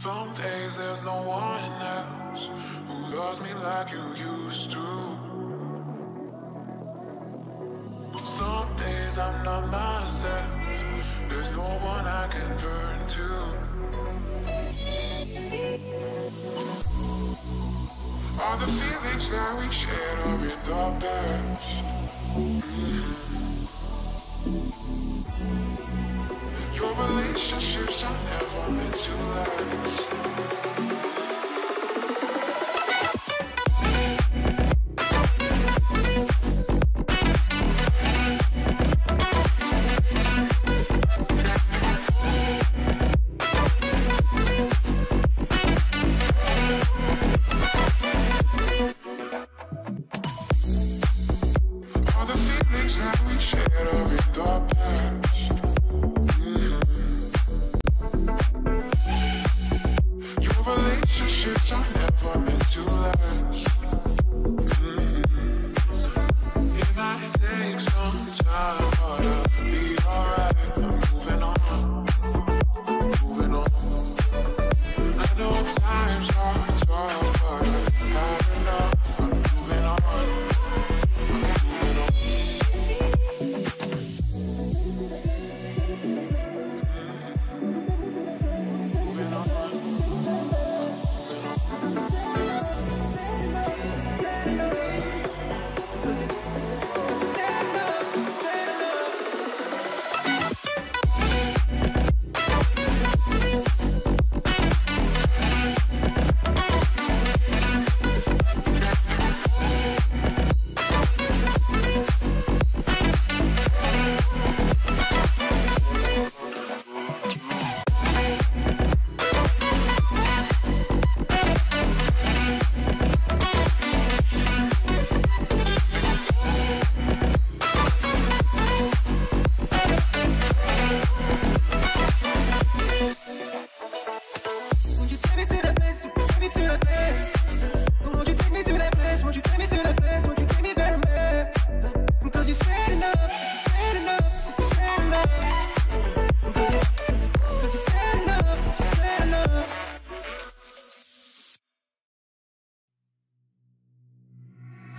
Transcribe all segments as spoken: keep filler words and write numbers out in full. Some days there's no one else who loves me like you used to. Some days I'm not myself, there's no one I can turn to. All the feelings that we shared are in the past. Mm-hmm. Your relationships are never meant to last.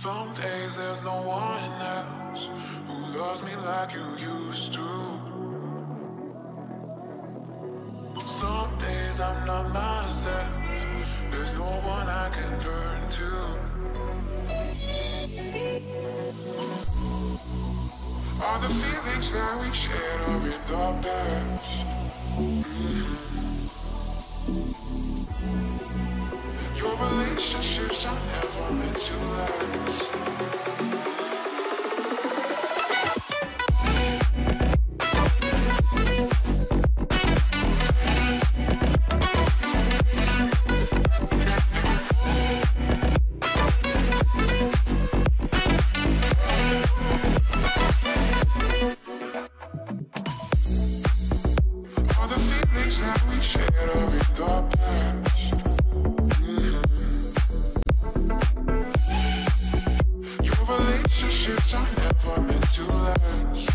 Some days there's no one else who loves me like you used to. Some days I'm not myself, there's no one I can turn to. All the feelings that we shared are in the past. Mm-hmm. Your relationships are never meant to last. Relationships are never meant to last.